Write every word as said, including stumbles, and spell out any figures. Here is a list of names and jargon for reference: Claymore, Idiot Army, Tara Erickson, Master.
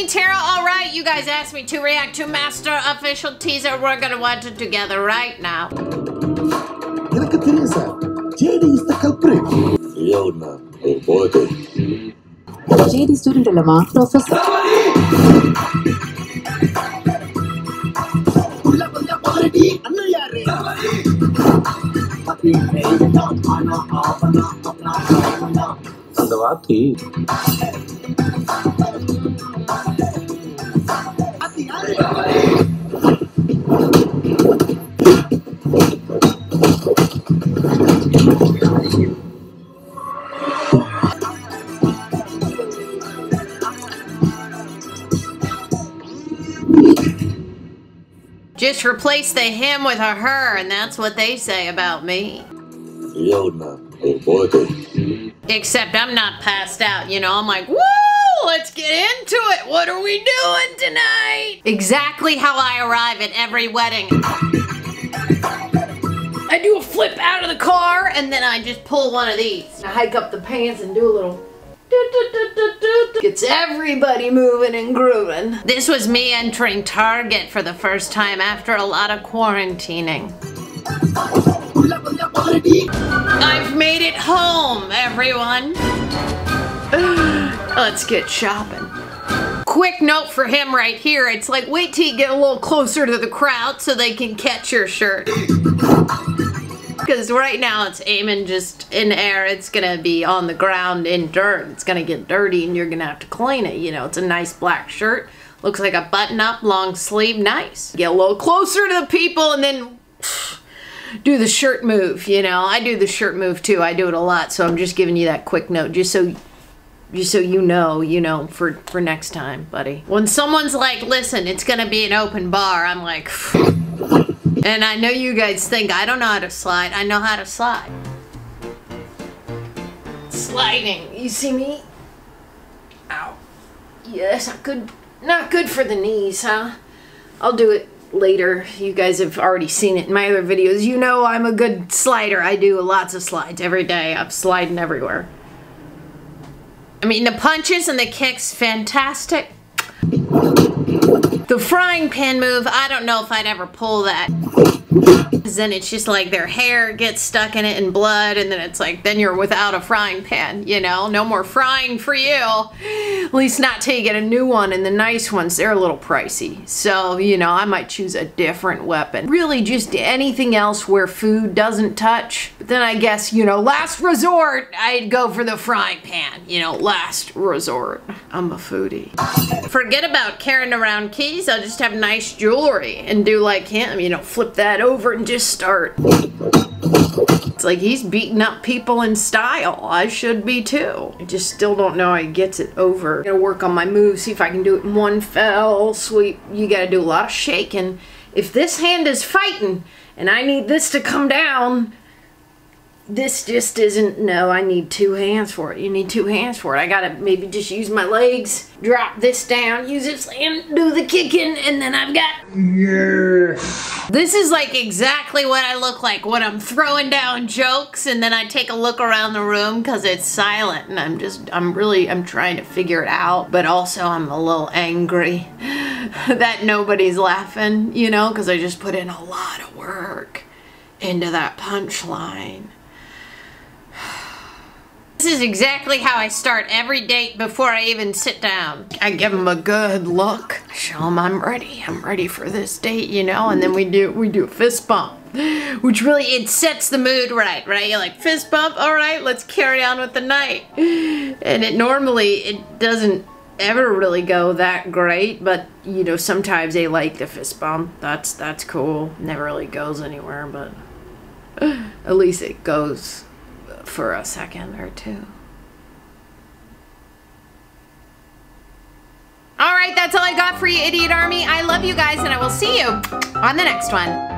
me, Tara. All right, you guys asked me to react to Master official teaser. We're gonna watch it together right now. J D is the culprit. J D student dilemma, Professor. Just replace the him with a her, and that's what they say about me. Except I'm not passed out, you know, I'm like, woo, let's get into it. What are we doing tonight? Exactly how I arrive at every wedding. I do a flip out of the car, and then I just pull one of these. I hike up the pants and do a little do, do, do, do, do, do. Gets everybody moving and grooving. This was me entering Target for the first time after a lot of quarantining. I've made it home, everyone. Let's get shopping. Quick note for him right here. It's like, wait till you get a little closer to the crowd so they can catch your shirt. Because right now it's aiming just in air. It's going to be on the ground in dirt. It's going to get dirty and you're going to have to clean it. You know, it's a nice black shirt. Looks like a button up, long sleeve, nice. Get a little closer to the people and then do the shirt move, you know. I do the shirt move too. I do it a lot, so I'm just giving you that quick note just so just so you know, you know, for, for next time, buddy. When someone's like, listen, it's gonna be an open bar, I'm like, and I know you guys think I don't know how to slide. I know how to slide. Sliding, you see me? Ow. Yeah, that's not good. Not good for the knees, huh? I'll do it later. You guys have already seen it in my other videos. You know I'm a good slider. I do lots of slides every day. I'm sliding everywhere. I mean, the punches and the kicks, fantastic. The frying pan move, I don't know if I'd ever pull that. Because then it's just like their hair gets stuck in it and blood, and then it's like, then you're without a frying pan, you know? No more frying for you. At least not till you get a new one, and the nice ones, they're a little pricey. So, you know, I might choose a different weapon. Really just anything else where food doesn't touch. But then I guess, you know, last resort, I'd go for the frying pan. You know, last resort. I'm a foodie. Forget about carrying around keys. I'll just have nice jewelry and do like him, you know, flip that over and just start. It's like he's beating up people in style. I should be too. I just still don't know how he gets it over. I'm gonna work on my moves, see if I can do it in one fell sweep. You gotta do a lot of shaking. If this hand is fighting and I need this to come down, this just isn't, no, I need two hands for it. You need two hands for it. I gotta maybe just use my legs, drop this down, use this and do the kicking, and then I've got, yeah. This is like exactly what I look like when I'm throwing down jokes and then I take a look around the room because it's silent and I'm just, I'm really, I'm trying to figure it out, but also I'm a little angry that nobody's laughing, you know, because I just put in a lot of work into that punchline. This is exactly how I start every date before I even sit down. I give them a good look. I show them I'm ready. I'm ready for this date, you know? And then we do we do a fist bump, which really, it sets the mood right, right? You're like, fist bump, all right, let's carry on with the night. And it normally, it doesn't ever really go that great, but you know, sometimes they like the fist bump. That's, that's cool. Never really goes anywhere, but at least it goes for a second or two. All right, that's all I got for you, Idiot Army. I love you guys, and I will see you on the next one.